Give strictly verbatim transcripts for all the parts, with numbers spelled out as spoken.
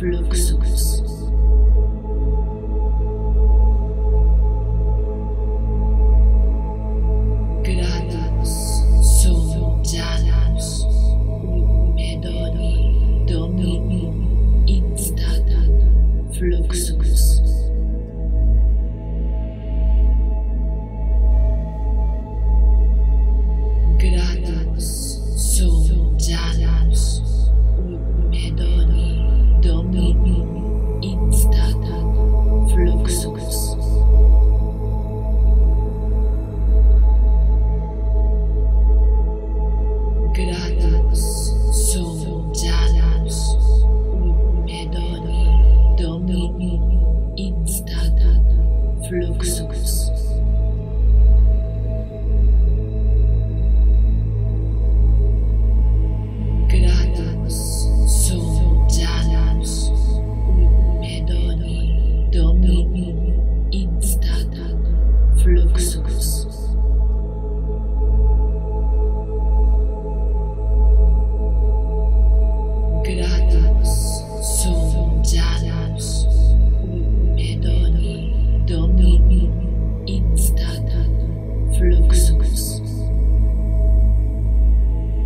Fluxus. Gratus Sum Janus Ut Me Doni Dominium In Statu Fluxus. Gratus Sum Janus Ut Me Doni Dominium In Statu Fluxus. Gratus Sum Janus Ut Me Doni Dominium In Statu Fluxus. Gratus Sum Janus Ut Me Doni Dominium In Statu Fluxus. Gratus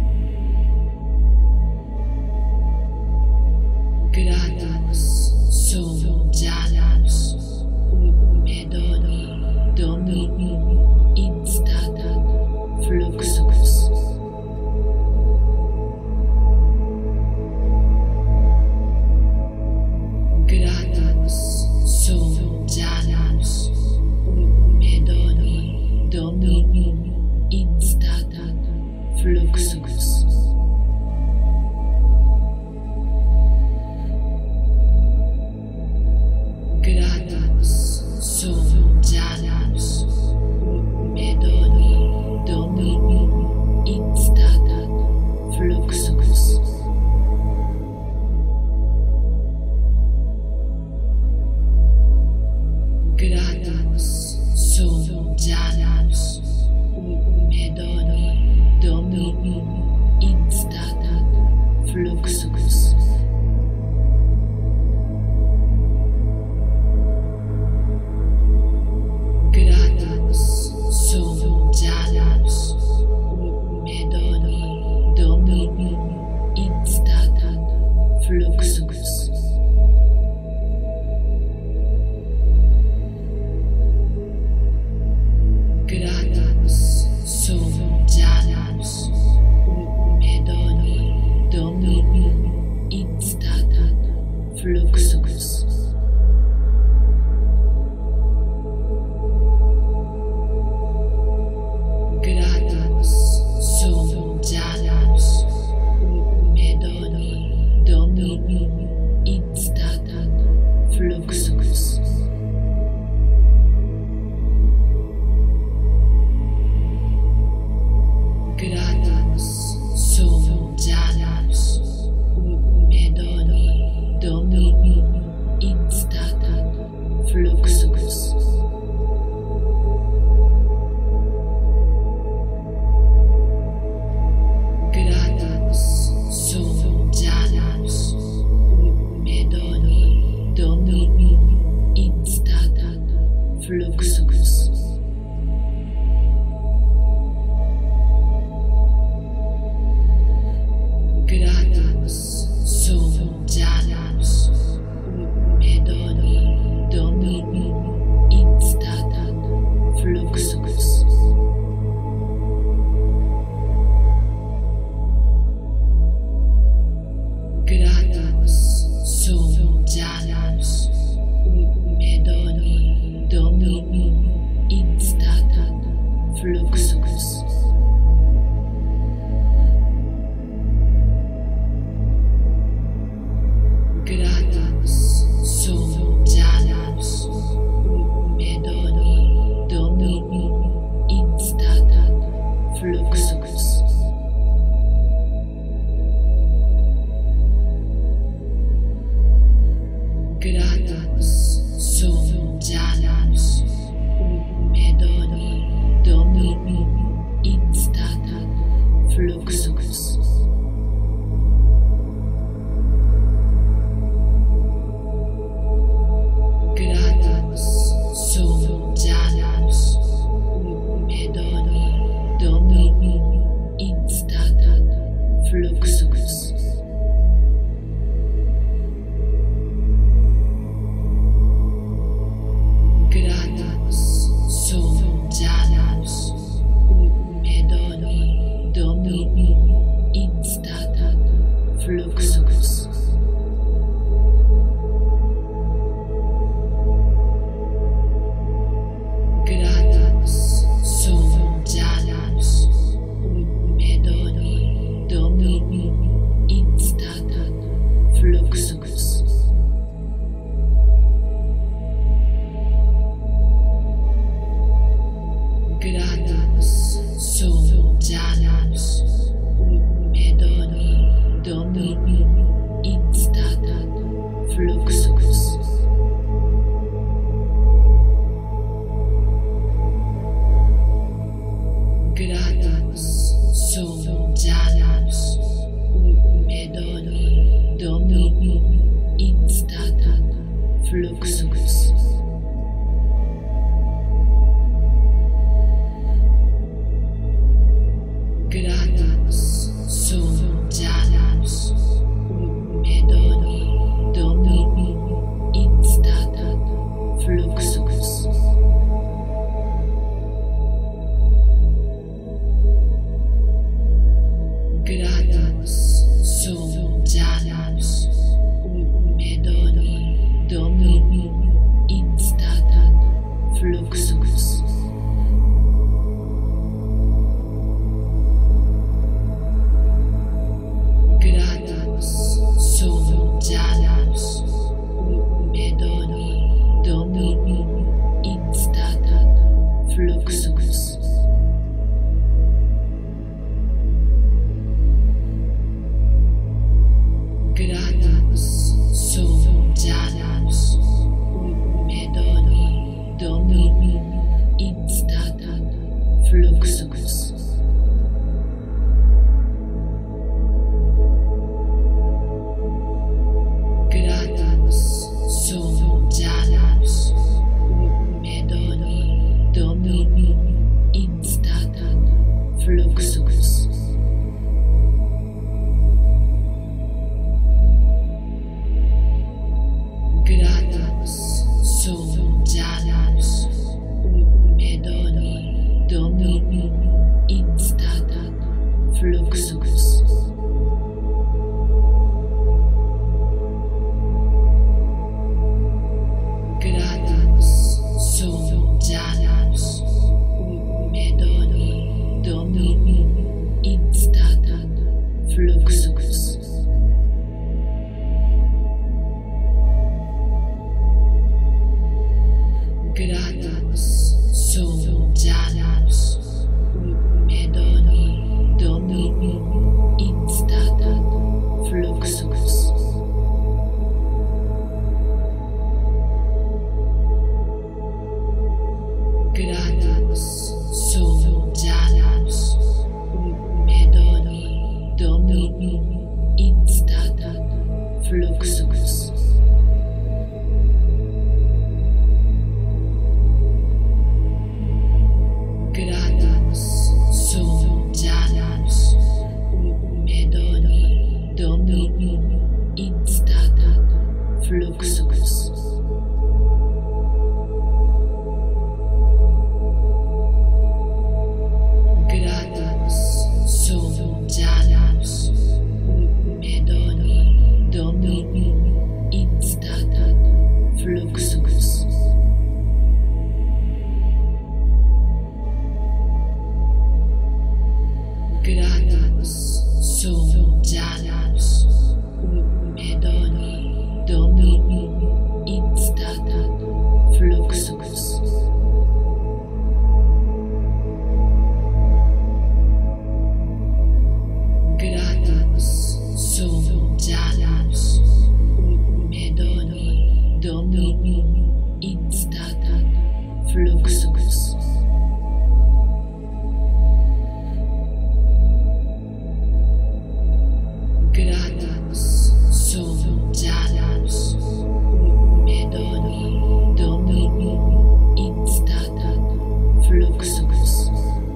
Sum Janus Ut Me Doni Dominium In Statu Fluxus. Gratus Sum Janus Ut Me Doni Dominium In Statu Fluxus. Gratus Sum Janus Ut Me Doni Dominium In Statu Fluxus. Gratus Sum Janus Ut Me Doni Dominium In Statu Fluxus. Gratus Sum Janus Ut Me Doni Dominium In Statu Fluxus. Gratus Sum Janus Ut Me Doni Dominium In Statu Fluxus. Gratus Sum Janus Ut Me Doni Dominium In Statu Fluxus. Gratus Sum Janus Ut Me Doni Dominium In Statu Fluxus. Gratus Sum Janus Ut Me Doni Dominium In Statu Fluxus. Gratus Sum Janus Ut Me Doni Dominium In Statu Fluxus. Gratus Sum Janus Ut Me Doni Dominium Fluxus. Gratus sum Janus ut me doni dominium in statu fluxus. Gratus sum Janus ut me doni dominium in statu fluxus. Gratus sum Janus ut me doni dominium in statu fluxus. Gratus sum Janus ut me doni dominium in statu fluxus. Gratus sum Janus ut me doni dominium in statu fluxus. Gratus sum Janus ut me doni dominium in statu fluxus. Gratus sum Janus ut me doni dominium in statu fluxus. Gratus sum Janus ut me doni dominium in statu fluxus. Gratus sum Janus ut me doni dominium in statu fluxus. Gratus sum Janus ut me doni dominium in statu fluxus. Gratus sum Janus ut me doni dominium in statu fluxus. Gratus sum Janus ut me doni dominium in statu fluxus. Gratus sum Janus ut me doni dominium in statu fluxus. Gratus sum Janus ut me doni dominium in statu fluxus. Gratus sum Janus ut me doni dominium in statu fluxus. Gratus sum Janus ut me doni dominium in statu fluxus. Gratus sum Janus ut me doni dominium in statu fluxus.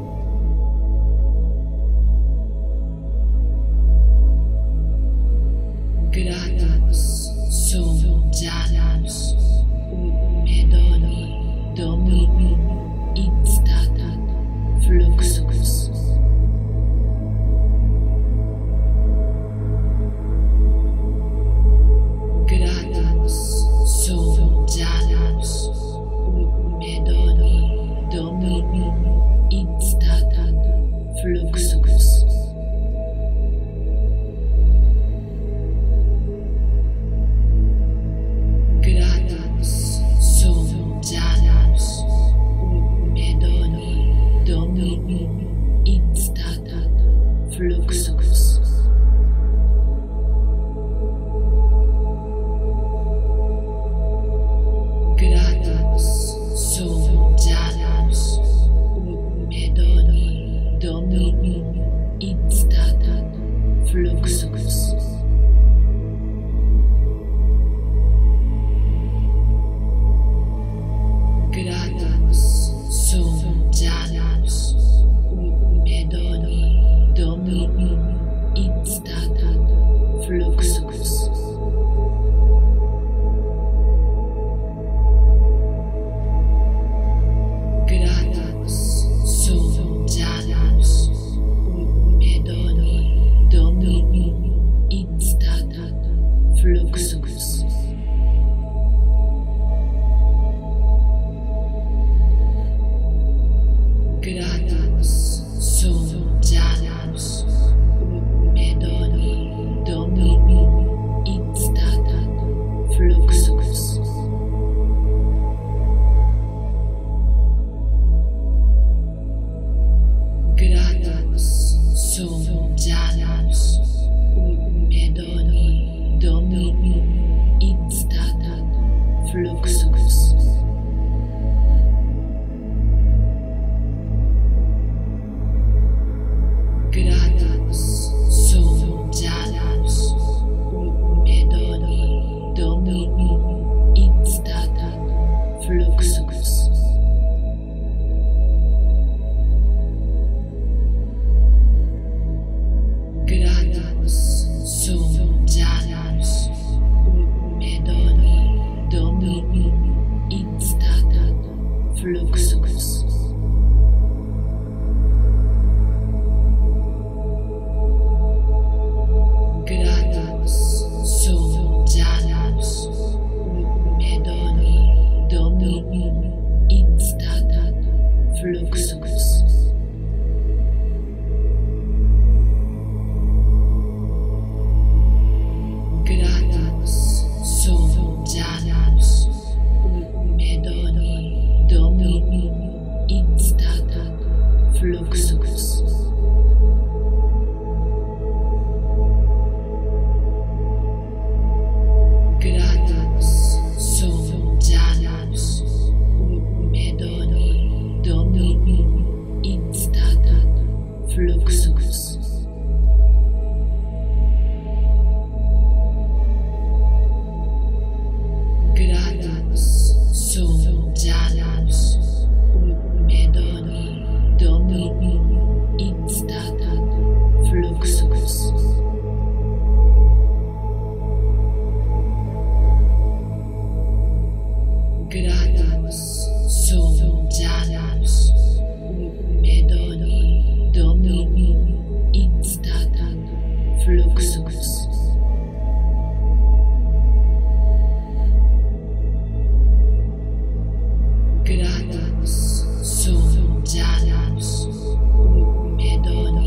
Gratus sum Janus fluxus. Gratus sum Janus ut me doni dominium in statu fluxus. Gratus sum Janus ut me doni dominium in statu fluxus. Gratus sum Janus ut me doni dominium in statu fluxus. Gratus sum Janus ut me doni dominium in statu fluxus. Gratus sum Janus ut me doni dominium in statu fluxus. Gratus sum Janus ut me doni dominium in statu fluxus. Gratus sum Janus ut me doni dominium in statu fluxus. Gratus sum Janus ut me doni dominium in statu fluxus. Gratus sum Janus ut me doni dominium in statu fluxus. Gratus sum Janus ut me doni dominium in statu fluxus. Gratus sum Janus ut me doni dominium in statu fluxus. Gratus sum Janus ut me doni dominium in statu fluxus. Gratus sum Janus ut me doni dominium in statu fluxus. Gratus sum Janus ut me doni dominium in statu fluxus. Gratus sum Janus ut me doni dominium in statu fluxus. Gratus sum Janus ut me doni dominium in statu fluxus. Gratus sum Janus ut me doni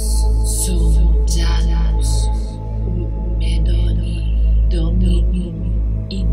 dominium in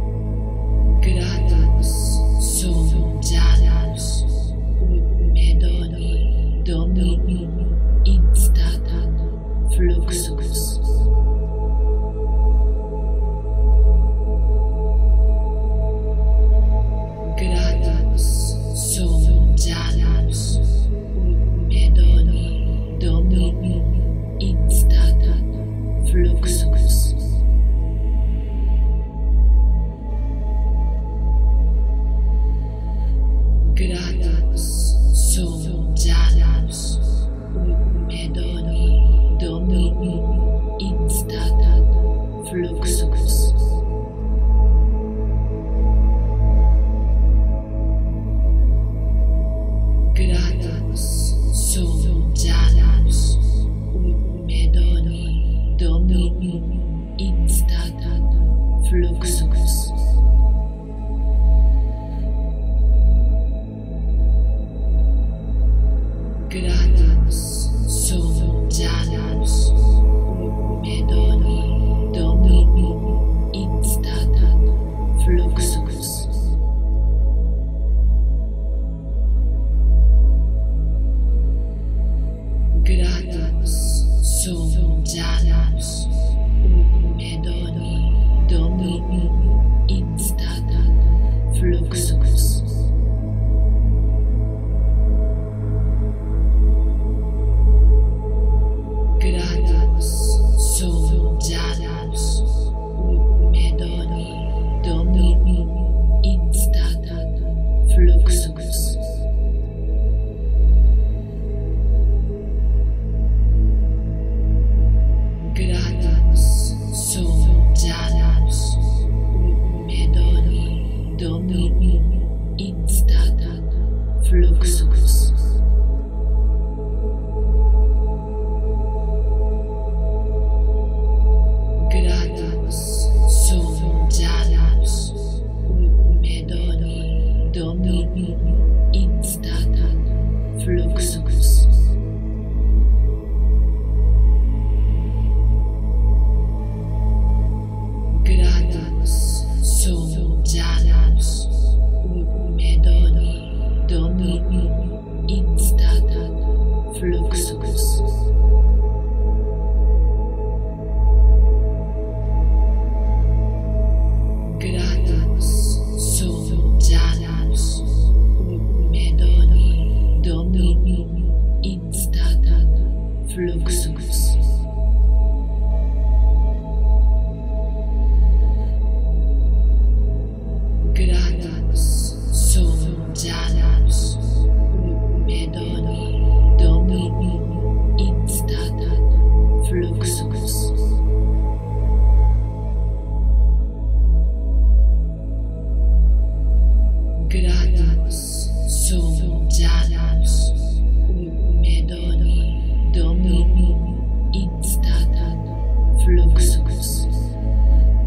statu fluxus. Gratus Fluxus. Gratus Sum Janus Ut Me Doni Dominium In Statu Fluxus. Gratus Sum Janus Ut Me Doni Dominium In Statu Fluxus. Gratus Sum Janus Ut Me Doni Dominium In Statu Fluxus. Gratus Sum Janus Ut Me Doni Dominium In Statu Fluxus. Gratus Sum Janus Ut Me Doni Dominium In Statu Fluxus. Gratus Sum Janus Ut Me Doni Dominium In Statu Fluxus. Gratus Sum Janus Ut Me Doni Dominium In Statu Fluxus.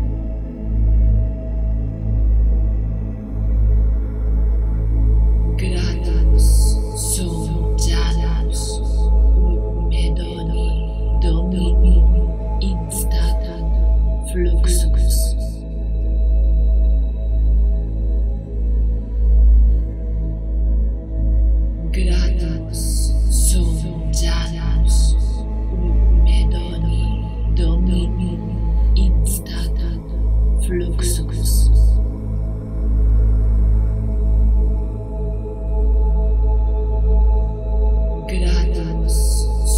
Gratus Sum Janus Ut Me Doni Dominium In Statu Fluxus.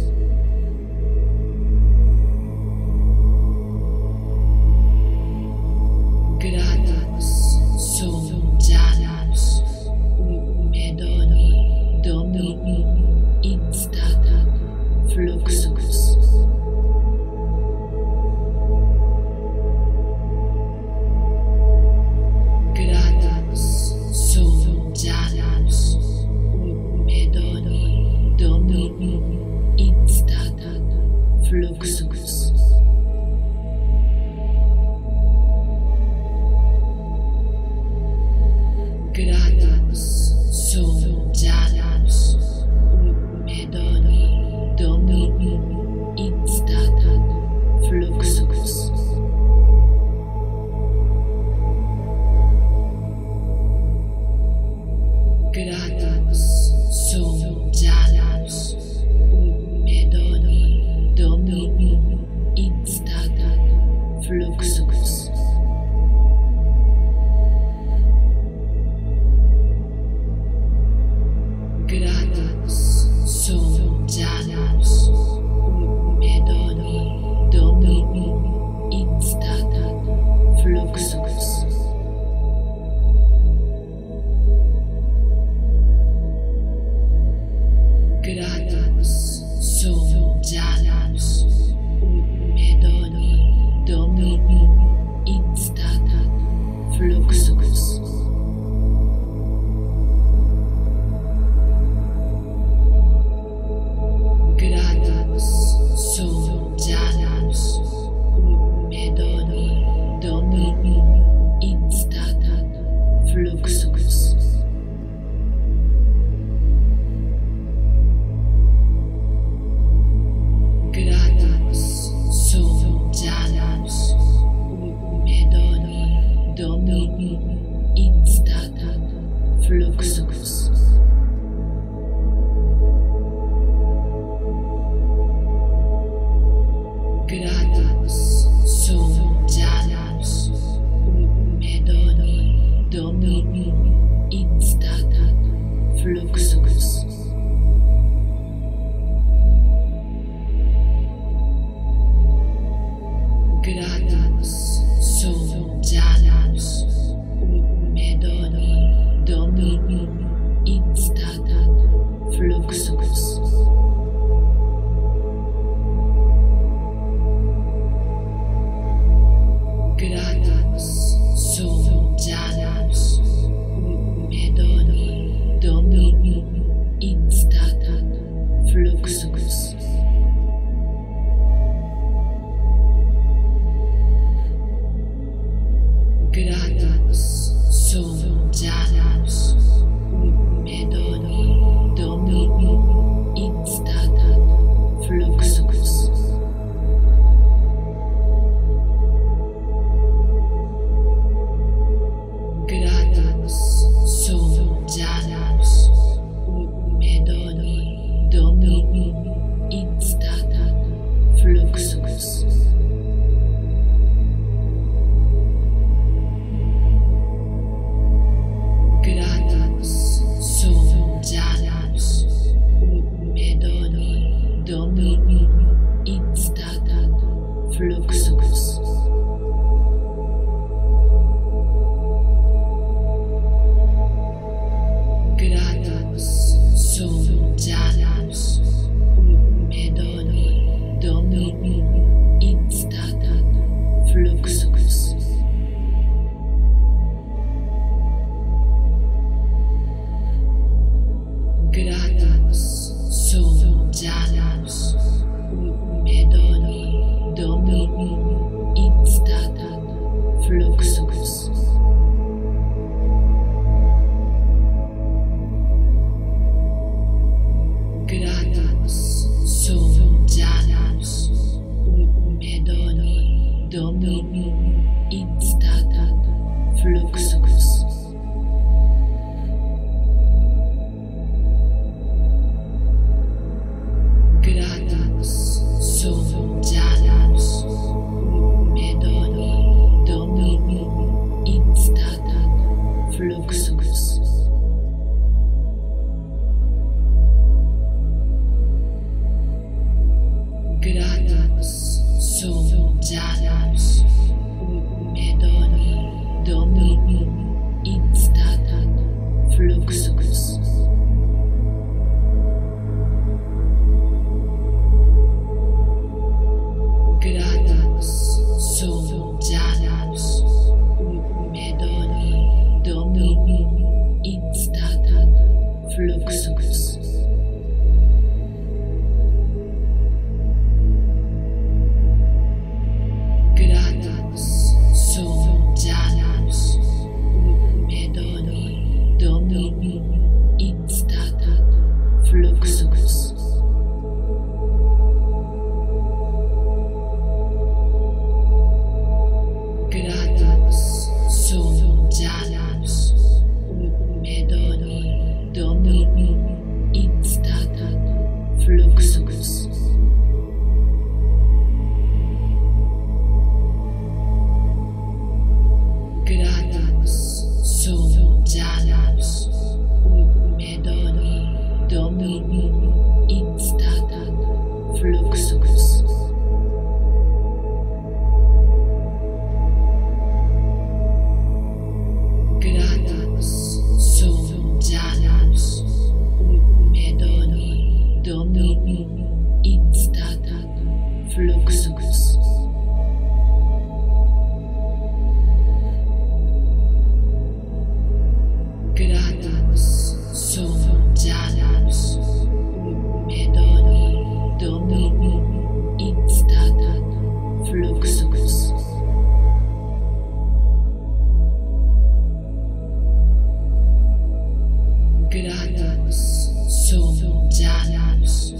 Gratus Sum Janus Ut Me Doni Dominium In Statu Fluxus. Gratus Sum Janus Ut Me Doni Dominium In Statu Fluxus. Gratus Sum Janus Ut Me Doni Dominium In Statu Fluxus. Gratus Sum Janus Ut Me Doni Dominium In Statu Fluxus. Gratus Sum Janus Ut Me Doni Dominium In Statu Fluxus. Gratus Sum Janus Ut Me Doni Dominium In Statu Fluxus. Gratus Sum Janus Ut Me Doni Dominium In Statu Fluxus. Gratus Sum Janus Fluxus. Gratus sum Janus ut me doni dominium in statu fluxus. Gratus sum Janus ut me doni dominium in statu fluxus. Gratus sum Janus ut me doni dominium in statu fluxus. Gratus sum Janus ut me doni dominium in statu fluxus. Gratus sum Janus ut me doni dominium in statu fluxus. Gratus sum Janus ut me doni dominium in statu fluxus. Gratus sum Janus ut me doni dominium in statu fluxus. Gratus sum Janus ut me doni dominium in statu fluxus. Gratus sum Janus ut me doni dominium in statu fluxus. Gratus sum Janus ut me doni dominium in statu fluxus. Gratus sum Janus ut me doni dominium in statu fluxus. Gratus sum Janus ut me doni dominium in statu fluxus. Gratus sum Janus ut me doni dominium in statu fluxus. Gratus sum Janus ut me doni dominium in statu fluxus. Gratus sum Janus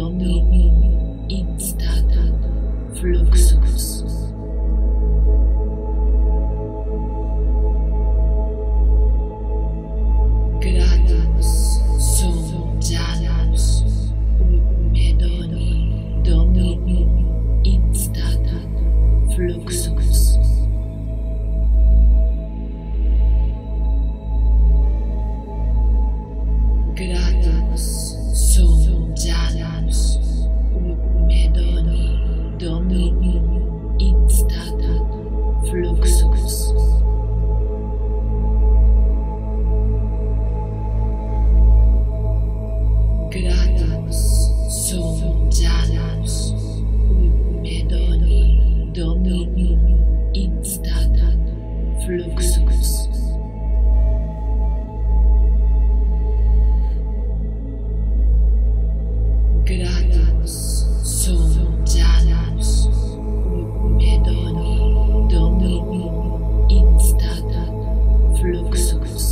Dominium in Statu Fluxus. Gratus Sum Janus Ut Me Doni Dominium in Statu Fluxus. Gratus Sum Janus Ut Me Doni Dominium in Statu Fluxus. Gratus Sum Janus Ut Me Doni Dominium in Statu Fluxus. Gratus Sum Janus Ut Me Doni Dominium in Statu Fluxus.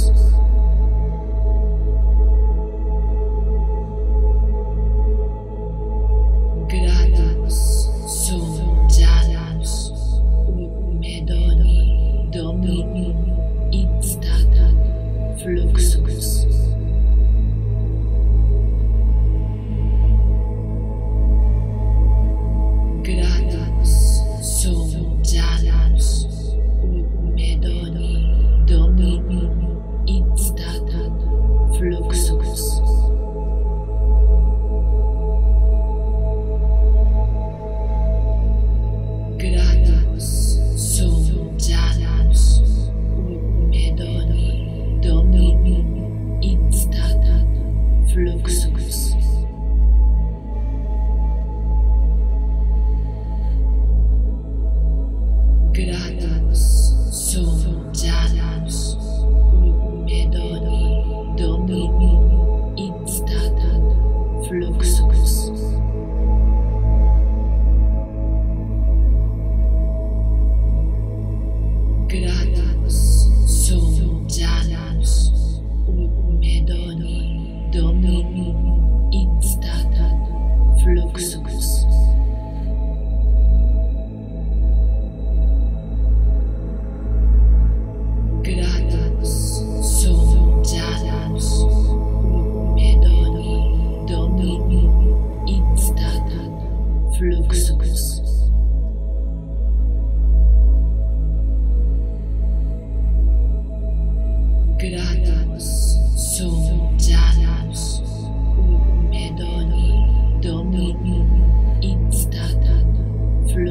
Gratus Sum Janus Ut Me Doni Dominium in Statu Fluxus. Gratus Sum Janus Ut Me Doni Dominium in Statu Fluxus. Gratus Sum Janus Ut Me Doni Dominium in Statu Fluxus. Gratus Sum Janus Ut Me Doni Dominium in Statu Fluxus. Gratus Sum Janus Ut Me Doni Dominium in Statu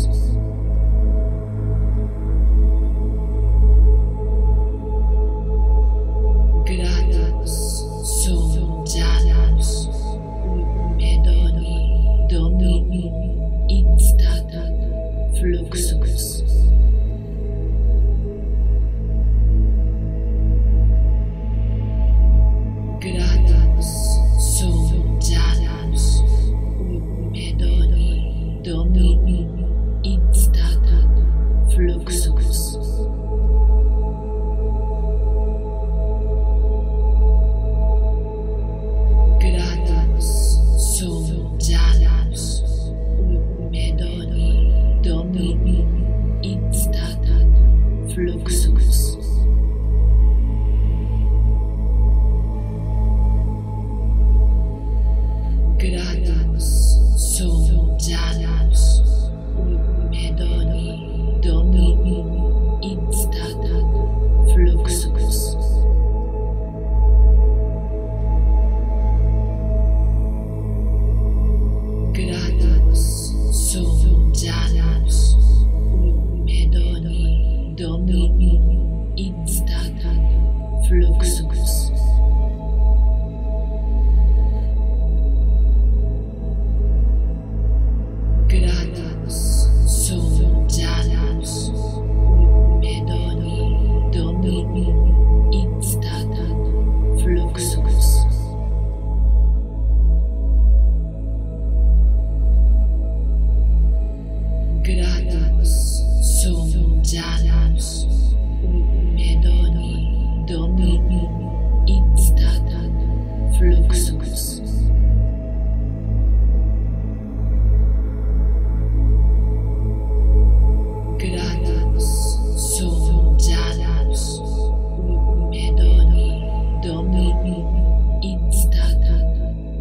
Fluxus. Gratus Sum Janus Ut Me Doni Dominium in Statu Fluxus. Gratus Sum Janus Ut Me Doni Dominium in Statu Fluxus. Gratus Sum Janus Ut Me Doni Dominium in Statu Fluxus. Gratus Sum Janus Ut Me Doni Dominium in Statu Fluxus. Gratus Sum Janus Ut Me Doni Dominium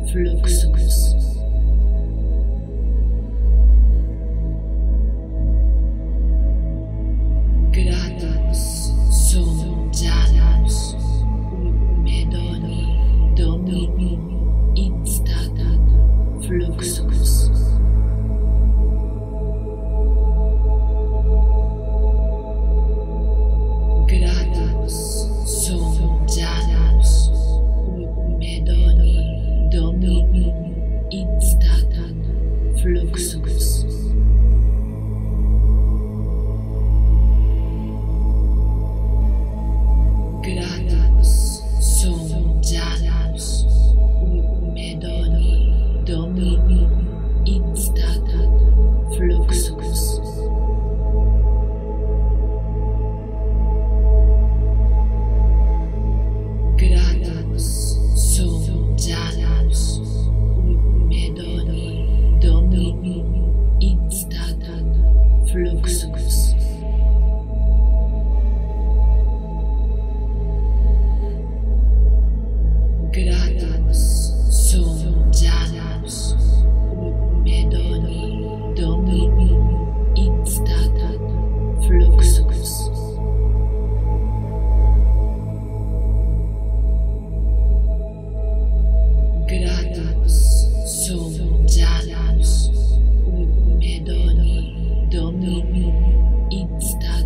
Fluxus. Gratus Sum Janus Ut Me Doni Dominium In Statu Fluxus. Gratus Sum Janus Ut Me Doni Dominium In Statu Fluxus. Gratus Sum Janus Ut Me Doni Dominium In Statu Fluxus. Gratus Sum Janus Ut Me Doni Dominium In Statu Fluxus. Gratus Sum Janus Ut Me Doni Dominium In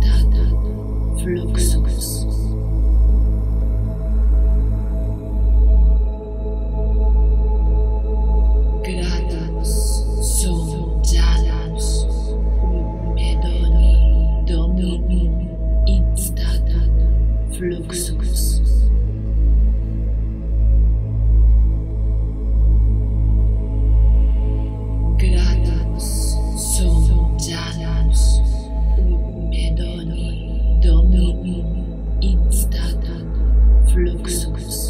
Statu Fluxus. Gratus Sum Janus Ut Me Doni Dominium In Statu Fluxus. Gratus Sum Janus Ut Me Doni Dominium In Statu Fluxus.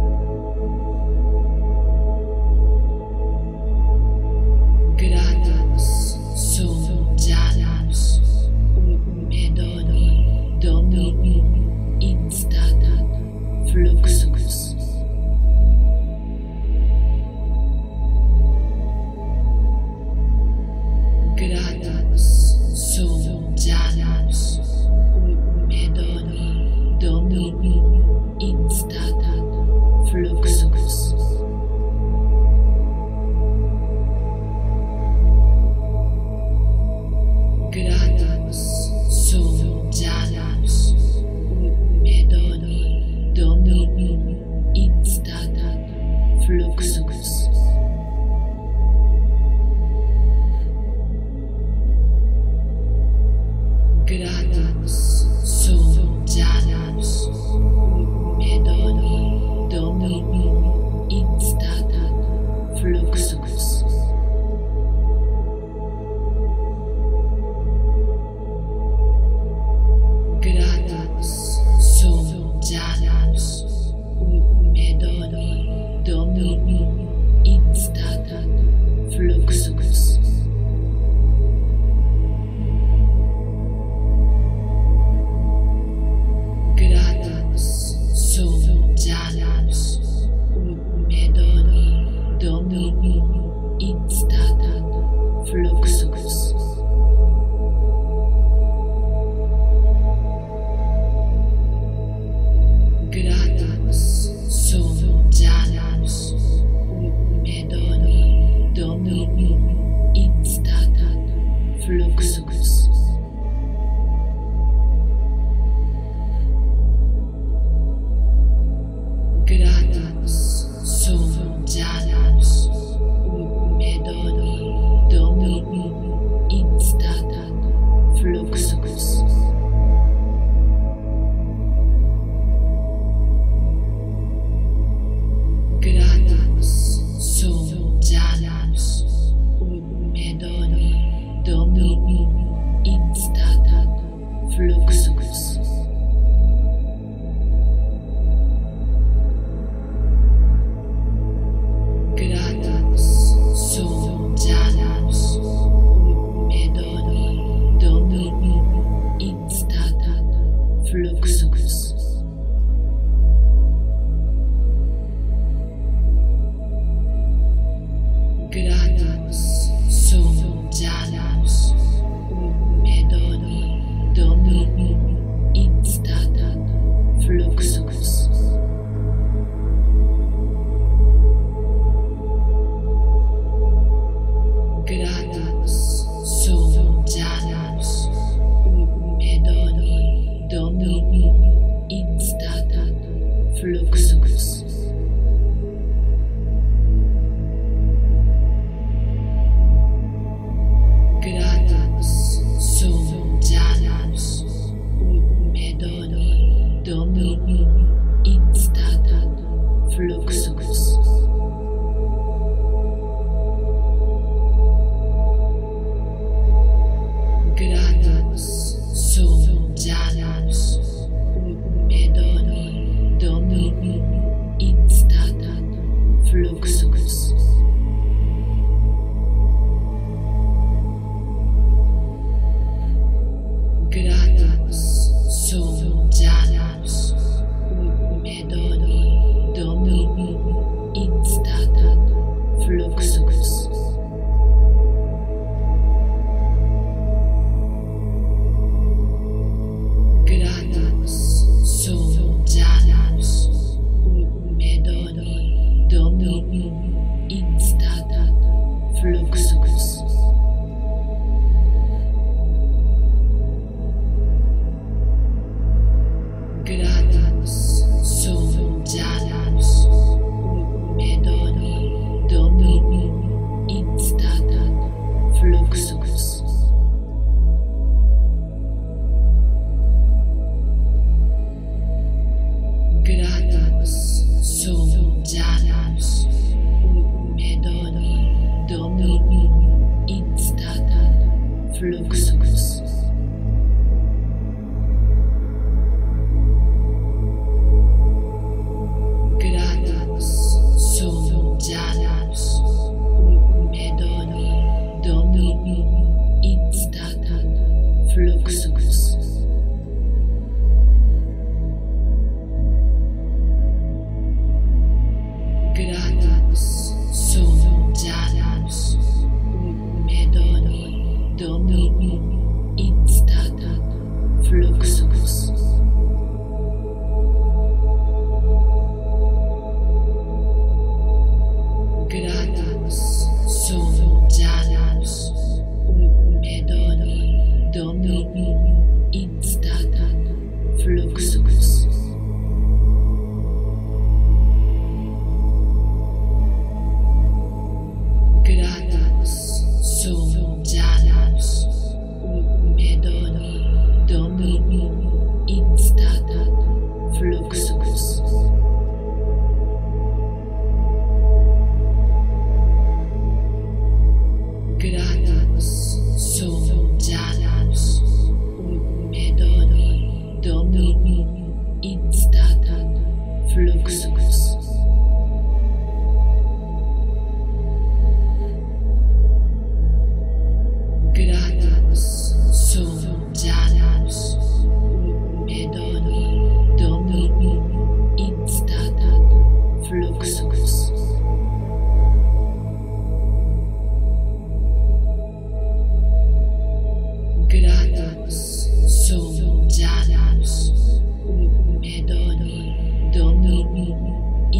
Gratus Sum Janus Ut Me Doni Dominium In Statu Fluxus. Gratus Sum Janus Ut Me Doni Dominium In Statu Fluxus. Gratus Sum Janus Ut Me Doni Dominium In Statu Fluxus. Gratus Sum Janus Ut Me Doni Dominium In Statu Fluxus. Gratus Sum Janus Ut Me Doni Dominium In Statu Fluxus. Gratus Sum Janus Ut Me Doni Dominium In Statu Fluxus. Gratus Sum Janus Ut Me Doni Dominium Fluxus. Gratus sum Janus ut me doni dominium in statu fluxus. Gratus sum Janus ut me doni dominium in statu fluxus. Gratus sum Janus ut me doni dominium in statu fluxus. Gratus sum Janus ut me doni dominium in statu fluxus. Gratus sum Janus ut me doni dominium in statu fluxus. Gratus sum Janus ut me doni dominium in statu fluxus. In statu fluxus. Gratus sum Janus ut me doni dominium in statu fluxus. Gratus sum Janus dominium in statu fluxus. Gratus sum Janus ut me doni dominium in statu fluxus. Gratus sum Janus ut me doni dominium in statu fluxus. Gratus sum Janus ut me doni dominium in statu fluxus. Gratus sum Janus ut me doni dominium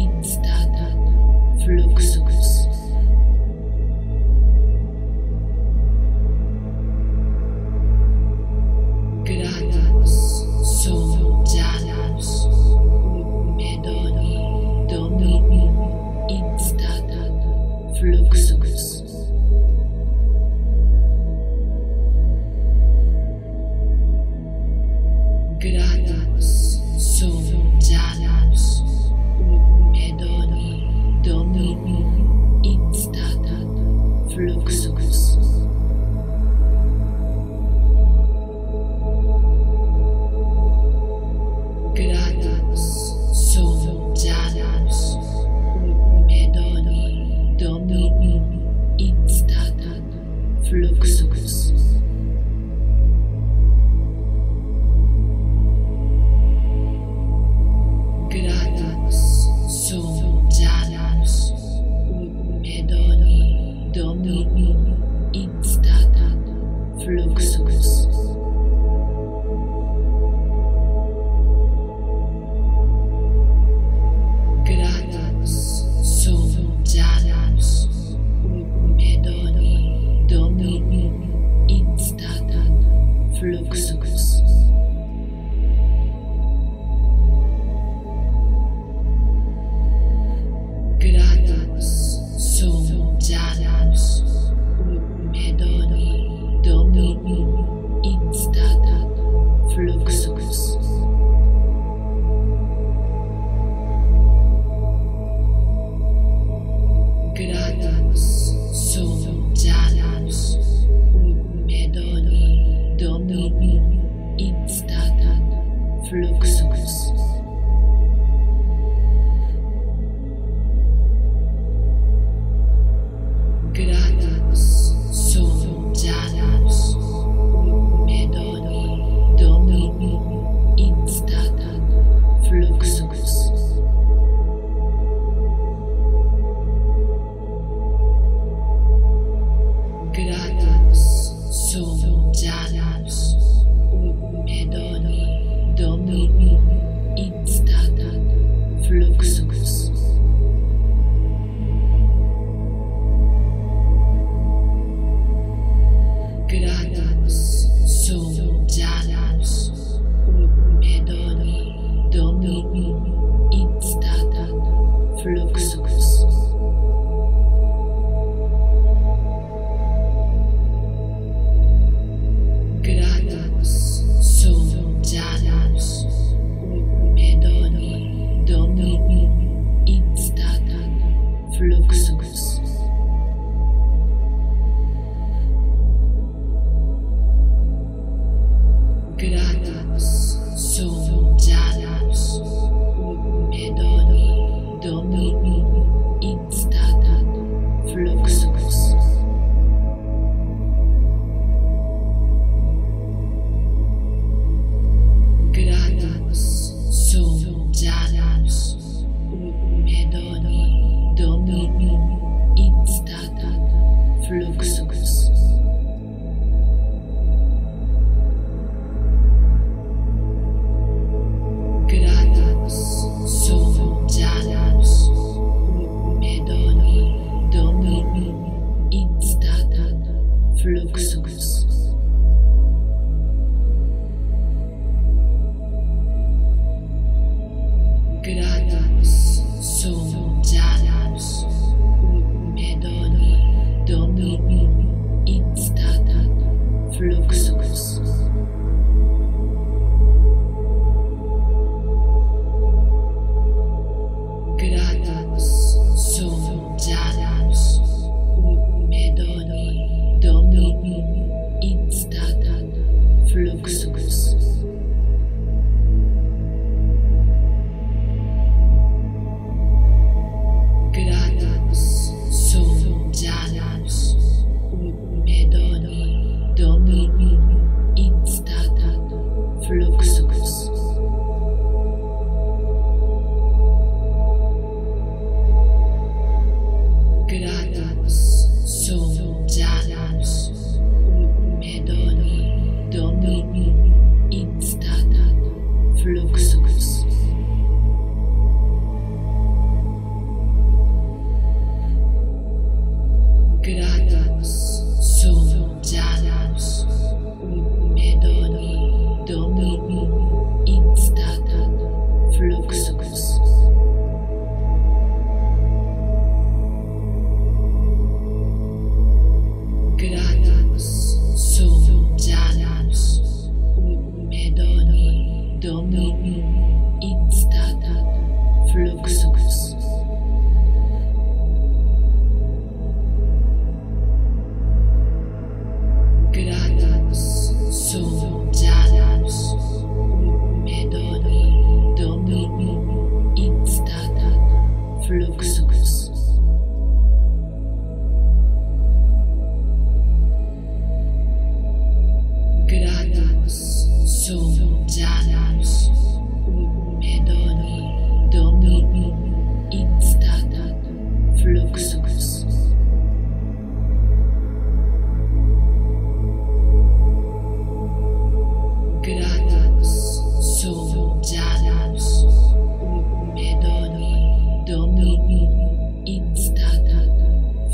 Dominium in Statu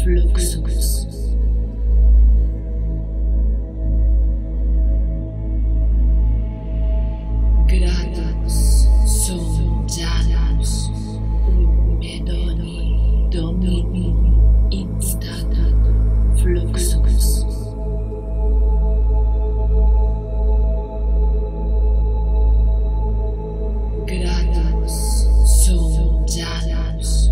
Fluxus. Gratus Sum Janus Ut Me Doni Dominium in Statu Fluxus. Gratus Sum Janus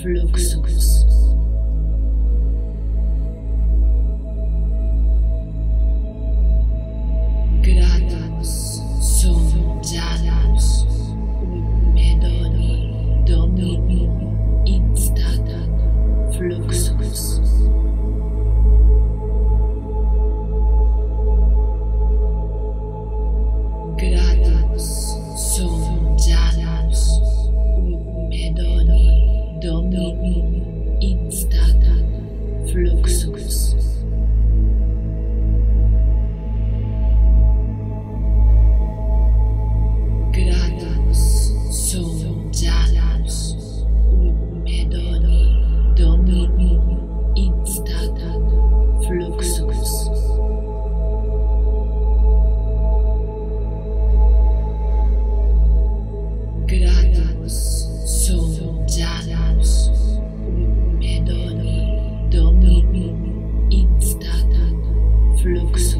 Fluxus. Gratus Sum Janus Ut Me Doni Dominium In Statu Fluxus. Gratus Sum Janus Ut Me Doni Dominium In Statu Fluxus. Gratus Sum Janus Ut Me Doni Dominium In Statu Fluxus. Gratus Sum Janus Ut Me Doni Dominium In Statu Fluxus.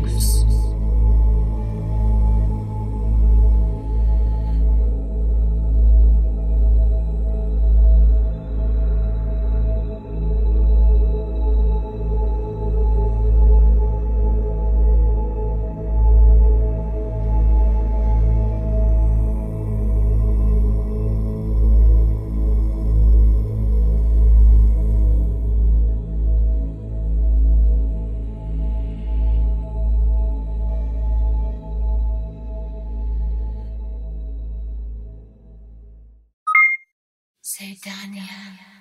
Say Dania.